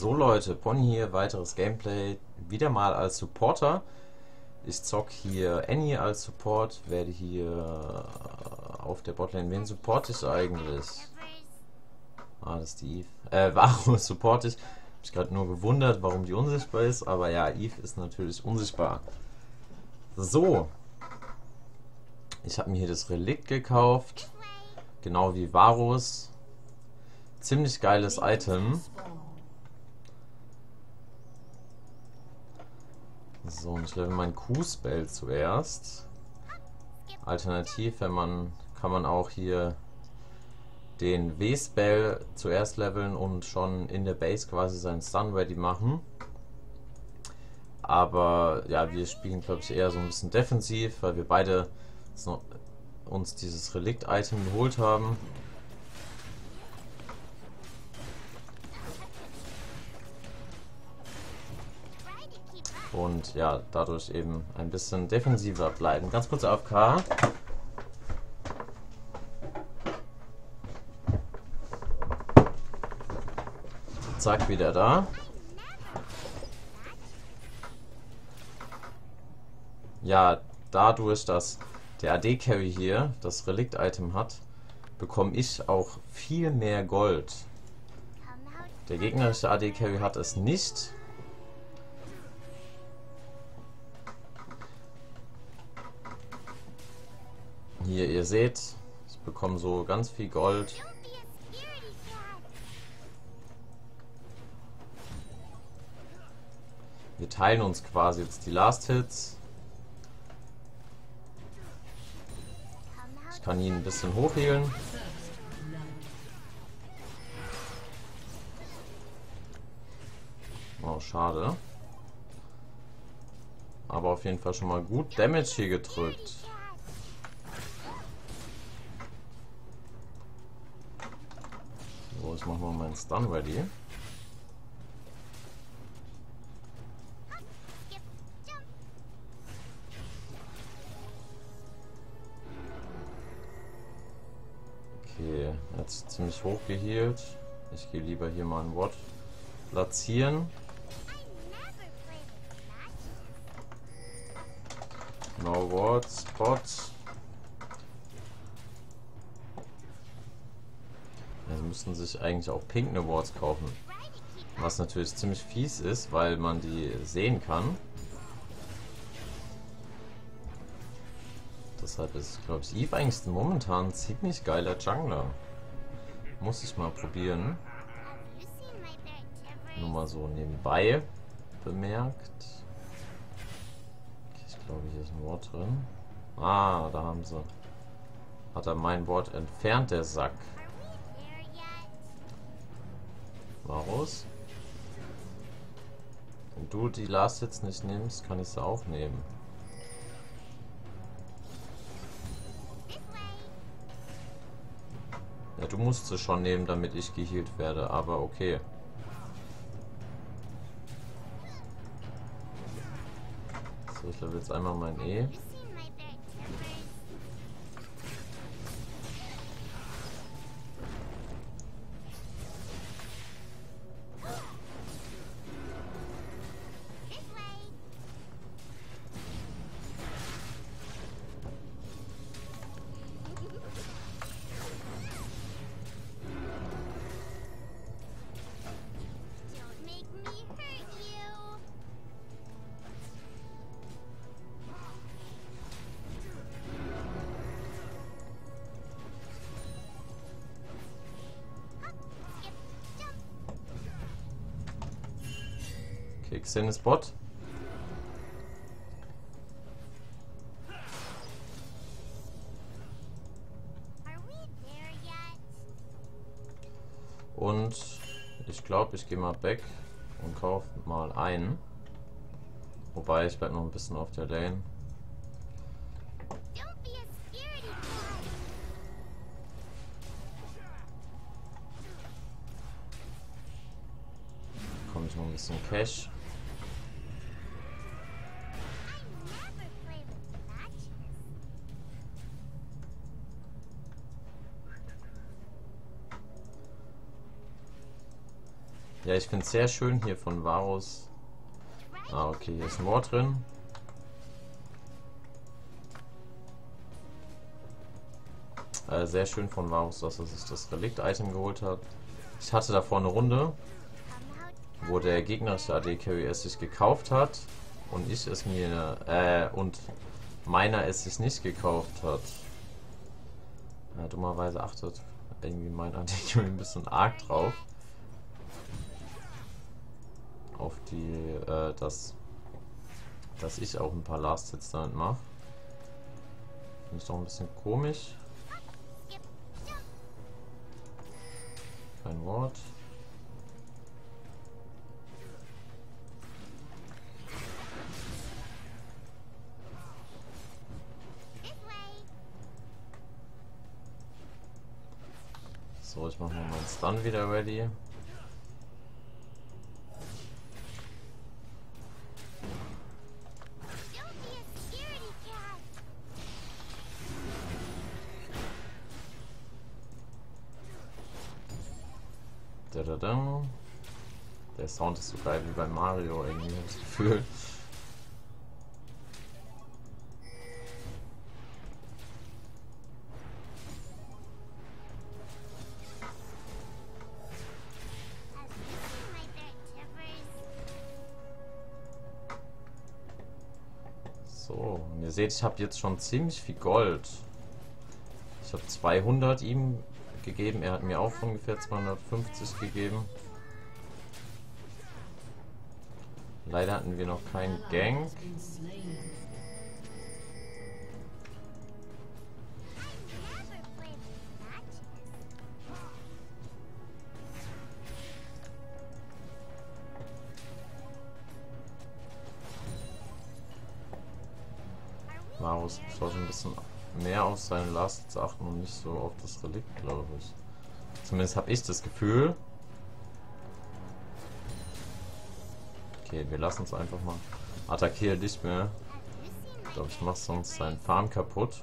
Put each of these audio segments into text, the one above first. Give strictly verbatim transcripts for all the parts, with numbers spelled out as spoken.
So Leute, Pony hier, weiteres Gameplay, wieder mal als Supporter. Ich zock hier Annie als Support, werde hier auf der Botlane. Wen supporte ich eigentlich? Ah, das ist die Eve. Äh, Varus supporte ich. Hab mich gerade nur gewundert, warum die unsichtbar ist, aber ja, Eve ist natürlich unsichtbar. So. Ich habe mir hier das Relikt gekauft. Genau wie Varus. Ziemlich geiles Item. So, und ich level mein Q-Spell zuerst. Alternativ, wenn man, kann man auch hier den W-Spell zuerst leveln und schon in der Base quasi seinen Stun ready machen. Aber ja, wir spielen, glaube ich, eher so ein bisschen defensiv, weil wir beide so, uns dieses Relikt-Item geholt haben. Und ja, dadurch eben ein bisschen defensiver bleiben. Ganz kurz A F K. Zack, wieder da. Ja, dadurch, dass der A D-Carry hier das Relikt-Item hat, bekomme ich auch viel mehr Gold. Der gegnerische A D-Carry hat es nicht. Hier, ihr seht, ich bekomme so ganz viel Gold. Wir teilen uns quasi jetzt die Last Hits. Ich kann ihn ein bisschen hochheilen. Oh, schade. Aber auf jeden Fall schon mal gut Damage hier gedrückt. Ich mache mal meinen Stun ready. Okay, jetzt ziemlich hoch gehealt. Ich gehe lieber hier mal ein Ward platzieren. No Ward, Spot. Müssen sich eigentlich auch pinke Awards kaufen. Was natürlich ziemlich fies ist, weil man die sehen kann. Deshalb ist, glaube ich, Eve eigentlich momentan ein ziemlich geiler Jungler. Muss ich mal probieren. Nur mal so nebenbei bemerkt. Okay, ich glaube, hier ist ein Ward drin. Ah, da haben sie. Hat er mein Ward entfernt, der Sack. Varus. Wenn du die Last jetzt nicht nimmst, kann ich sie auch nehmen. Ja, du musst sie schon nehmen, damit ich gehealt werde, aber okay. So, ich level jetzt einmal mein E. Xen ist Bot. Und ich glaube, ich gehe mal back und kaufe mal einen. Wobei, ich bleibe noch ein bisschen auf der Lane. Komme ich noch ein bisschen Cash. Ja, ich finde es sehr schön hier von Varus. Ah, okay, hier ist ein Wort drin. Äh, sehr schön von Varus, dass er sich das Relikt-Item geholt hat. Ich hatte davor eine Runde, wo der gegnerische A D-Carry es sich gekauft hat und ich es mir, äh, und meiner es sich nicht gekauft hat. Ja, dummerweise achtet irgendwie mein A D-Carry ein bisschen arg drauf. Auf die, äh, dass, dass ich auch ein paar Last-Hits damit mache. Finde ich doch ein bisschen komisch. Kein Wort. So, ich mache mal meinen Stun wieder ready. Da, da, da. Der Sound ist so geil wie bei Mario irgendwie, habe ich das Gefühl. So, und ihr seht, ich habe jetzt schon ziemlich viel Gold. Ich habe zweihundert ihm gegeben, er hat mir auch ungefähr zweihundertfünfzig gegeben. Leider hatten wir noch keinen Gank. Varus sollte ein bisschen mehr auf seine Lasts achten und nicht so auf das Relikt, glaube ich. Zumindest habe ich das Gefühl. Okay, wir lassen es einfach mal. Attackiere nicht mehr. Ich glaube, ich mache sonst seinen Farm kaputt.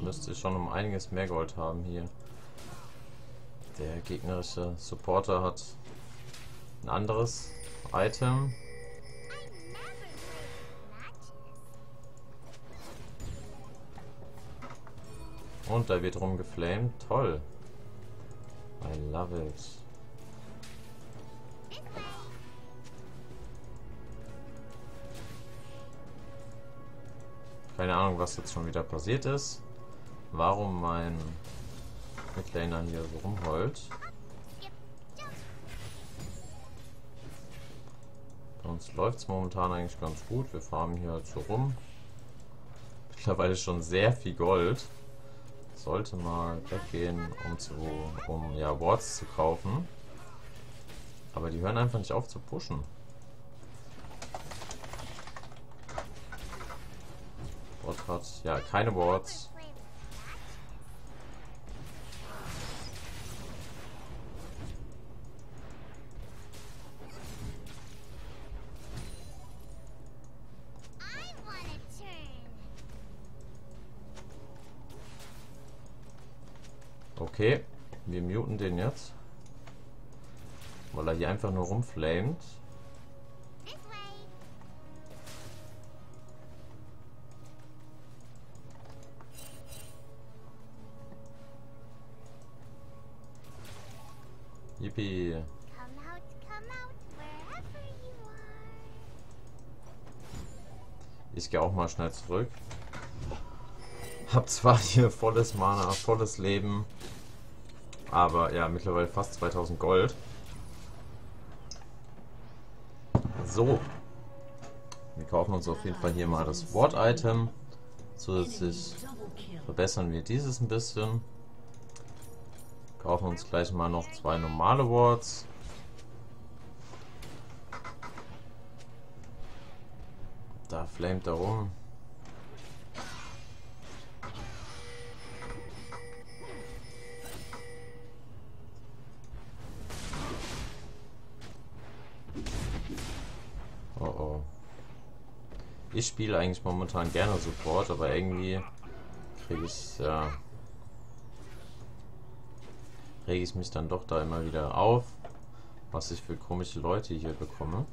Müsste schon um einiges mehr Gold haben hier. Der gegnerische Supporter hat ein anderes Item. Und da wird rumgeflamed. Toll. I love it. Keine Ahnung, was jetzt schon wieder passiert ist. Warum mein Midlaner hier so rumheult. Bei uns läuft es momentan eigentlich ganz gut. Wir farmen hier halt so rum. Mittlerweile schon sehr viel Gold. Sollte mal weggehen, um, zu, um ja, Wards zu kaufen. Aber die hören einfach nicht auf zu pushen. Ward hat ja keine Wards. Okay, wir muten den jetzt, weil er hier einfach nur rumflamet. Yippie. Ich gehe auch mal schnell zurück. Hab zwar hier volles Mana, volles Leben. Aber ja, mittlerweile fast zweitausend Gold. So. Wir kaufen uns auf jeden Fall hier mal das Ward-Item. Zusätzlich verbessern wir dieses ein bisschen. Kaufen uns gleich mal noch zwei normale Wards. Da flamet er rum. Ich spiele eigentlich momentan gerne Support, aber irgendwie kriege ich ja, rege ich mich dann doch da immer wieder auf, was ich für komische Leute hier bekomme.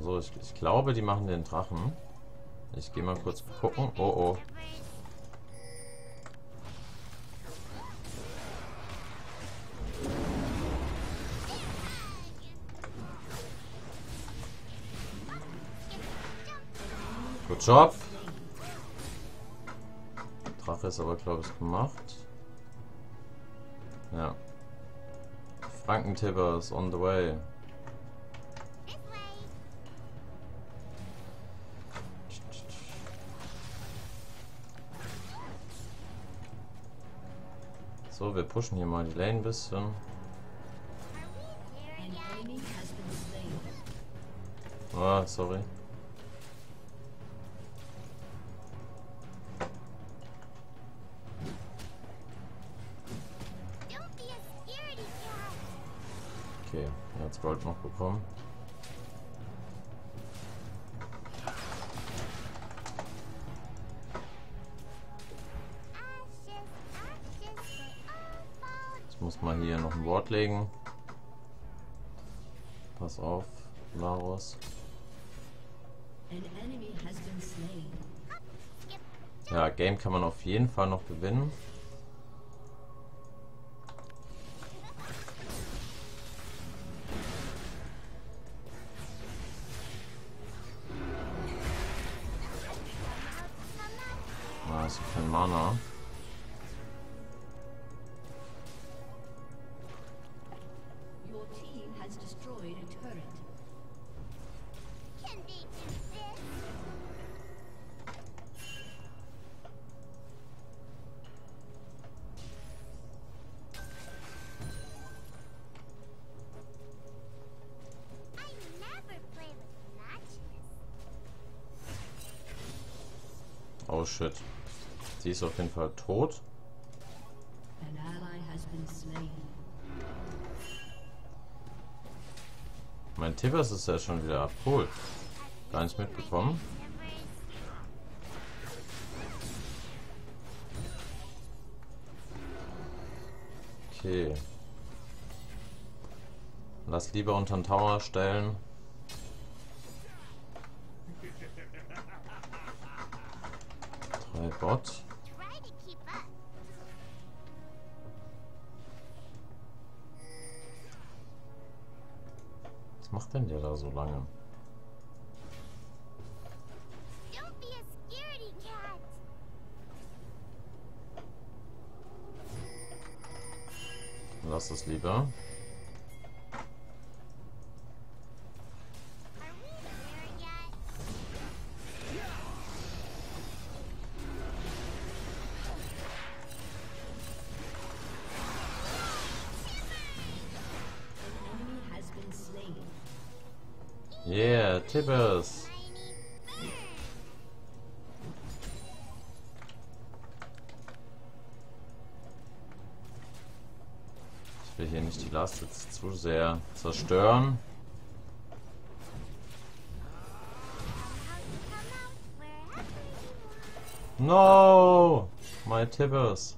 So, ich, ich glaube, die machen den Drachen. Ich gehe mal kurz gucken. Oh oh. Good job. Drache ist aber, glaube ich, gemacht. Ja. Frankentibbers on the way. So, wir pushen hier mal die Lane ein bisschen. Ah, sorry. Okay, jetzt Gold noch bekommen. Muss mal hier noch ein Ward legen. Pass auf, Varus. Ja, Game kann man auf jeden Fall noch gewinnen. Ah, ist kein Mana. Oh shit. Sie ist auf jeden Fall tot. Mein Tibbers ist ja schon wieder abgeholt. Gar nicht mitbekommen. Okay. Lass lieber unter den Tower stellen. Drei Bot. Was macht denn der da so lange? Lass es lieber. Yeah, Tibbers! Ich will hier nicht die Last jetzt zu sehr zerstören. No! My Tibbers!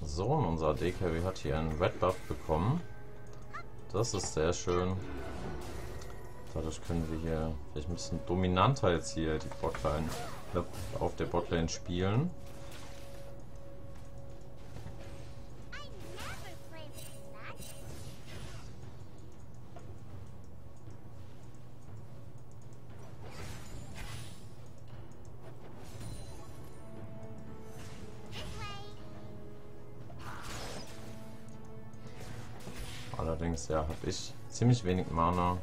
So, unser D K W hat hier einen Red Buff bekommen. Das ist sehr schön. Dadurch können wir hier vielleicht ein bisschen dominanter jetzt hier die Botlane auf der Botlane spielen. Allerdings, ja, habe ich ziemlich wenig Mana.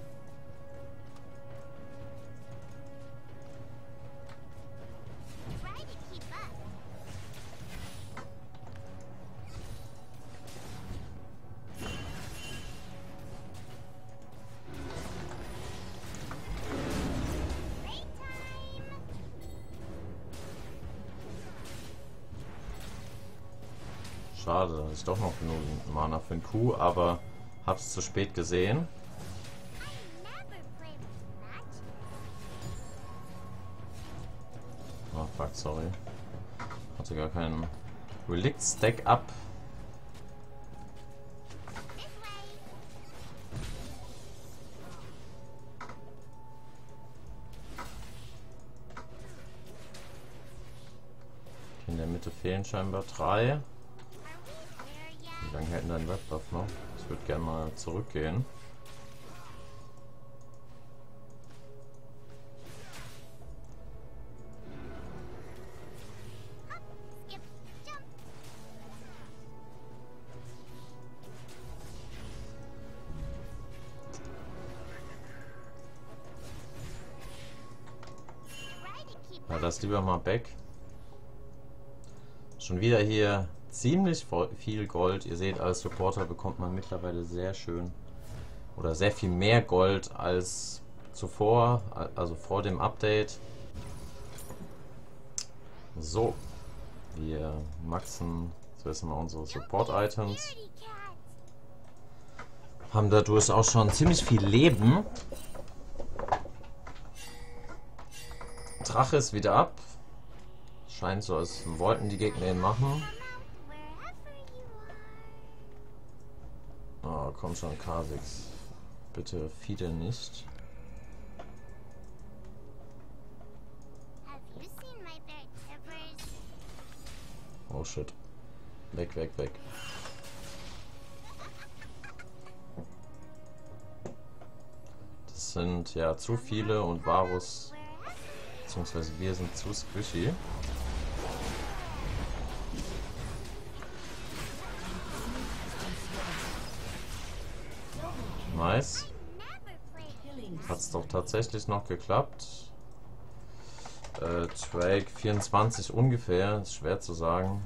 Schade, da ist doch noch genug Mana für den Q, aber hab's zu spät gesehen. Oh fuck, sorry. Hatte gar keinen Relikt-Stack up. In der Mitte fehlen scheinbar drei. Wie lange hält denn dein Webbuff noch? Ich würde gerne mal zurückgehen. Na, das lieber mal back. Schon wieder hier ziemlich viel Gold. Ihr seht, als Supporter bekommt man mittlerweile sehr schön oder sehr viel mehr Gold als zuvor, also vor dem Update. So, wir maxen zuerst mal unsere Support-Items. Haben dadurch auch schon ziemlich viel Leben. Drache ist wieder ab. Scheint so, als wollten die Gegner ihn machen. Oh, komm schon, Kha'Zix. Bitte feede nicht. Oh shit. Weg, weg, weg. Das sind ja zu viele und Varus, beziehungsweise wir sind zu squishy. Nice. Hat es doch tatsächlich noch geklappt. Äh, Track vierundzwanzig ungefähr, ist schwer zu sagen.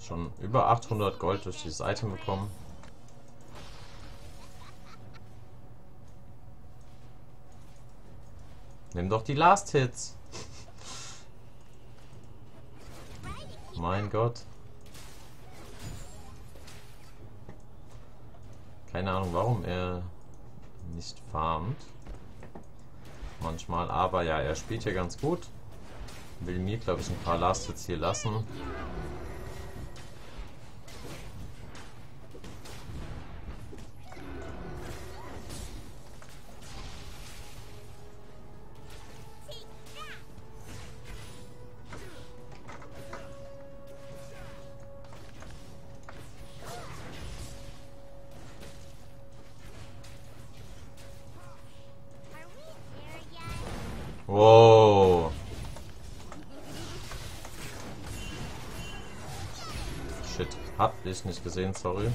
Schon über achthundert Gold durch dieses Item bekommen. Nimm doch die Last Hits. Mein Gott. Keine Ahnung, warum er nicht farmt. Manchmal, aber ja, er spielt hier ganz gut. Will mir, glaube ich, ein paar Last Hits hier lassen. Wow. Shit, hab ich nicht gesehen, sorry,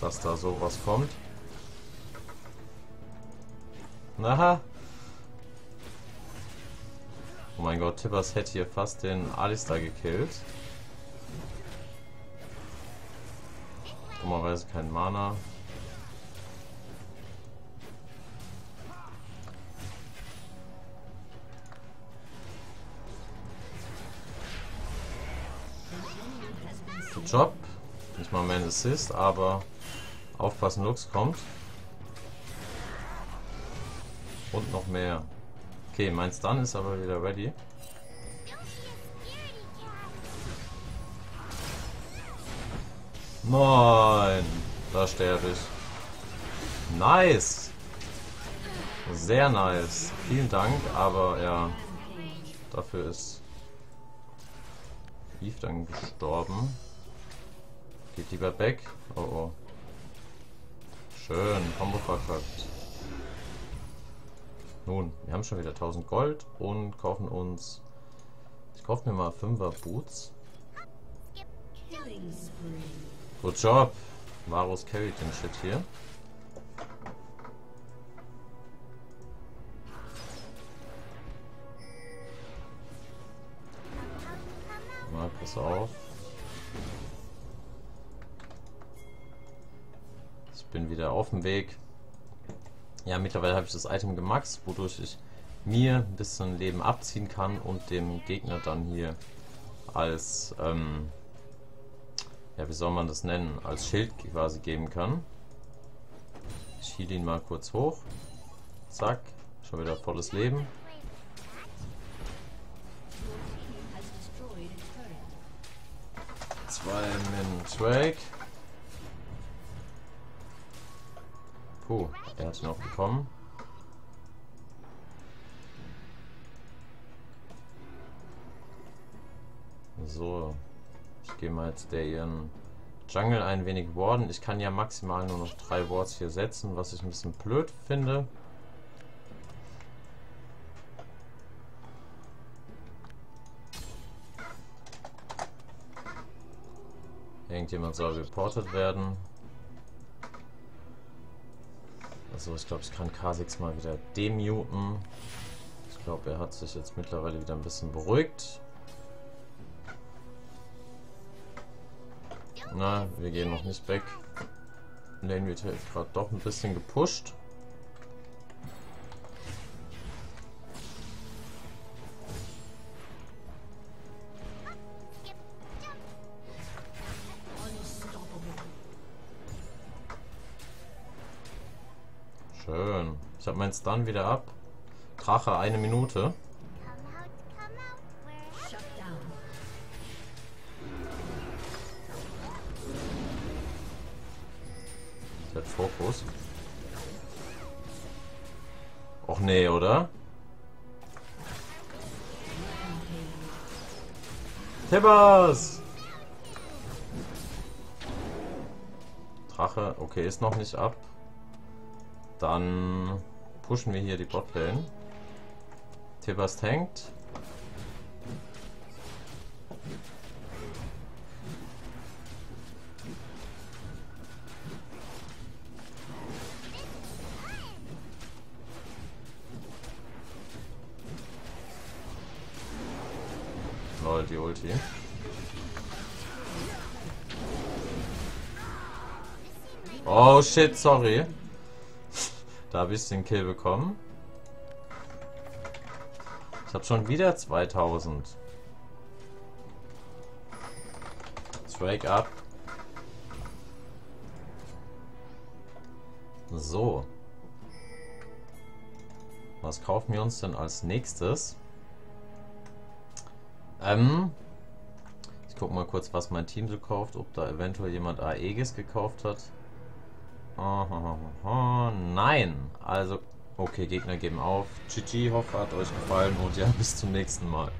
dass da sowas kommt. Aha. Oh mein Gott, Tibbers hätte hier fast den Alistar gekillt. Dummerweise kein Mana. Job. Nicht mal Man Assist, aber aufpassen, Lux kommt. Und noch mehr. Okay, mein Stun ist aber wieder ready. Nein! Da sterbe ich. Nice! Sehr nice. Vielen Dank, aber ja, dafür ist Eve dann gestorben. Geht lieber back. Oh oh. Schön. Combo verkackt. Nun, wir haben schon wieder tausend Gold und kaufen uns. Ich kaufe mir mal fünfer Boots. Good job. Varus carried den Shit hier. Na, pass auf. bin wieder auf dem Weg. Ja, mittlerweile habe ich das Item gemaxt, wodurch ich mir ein bisschen Leben abziehen kann und dem Gegner dann hier als, ähm, ja, wie soll man das nennen, als Schild quasi geben kann. Ich heal ihn mal kurz hoch. Zack, schon wieder volles Leben. Zwei Minuten Drake. Puh, er hat ihn auch bekommen. So, ich gehe mal jetzt der ihren Jungle ein wenig warden. Ich kann ja maximal nur noch drei Wards hier setzen, was ich ein bisschen blöd finde. Irgendjemand soll reportet werden. Also ich glaube, ich kann Kha'Zix mal wieder demuten. Ich glaube, er hat sich jetzt mittlerweile wieder ein bisschen beruhigt. Na, wir gehen noch nicht weg. Lane wird jetzt gerade doch ein bisschen gepusht. Schön. Ich habe meinen Stun wieder ab. Kracher, eine Minute. Fokus. Och nee, oder? Tibbers! Drache, okay, ist noch nicht ab. Dann pushen wir hier die Botlane. Tibbers tankt. Die Ulti. Oh shit, sorry. Da habe ich den Kill bekommen. Ich habe schon wieder zweitausend. Drake up. So. Was kaufen wir uns denn als nächstes? Ähm, ich guck mal kurz, was mein Team so kauft, ob da eventuell jemand Aegis gekauft hat. Oh, oh, oh, oh, nein! Also, okay, Gegner geben auf. G G, hoffe, hat euch gefallen und ja, bis zum nächsten Mal.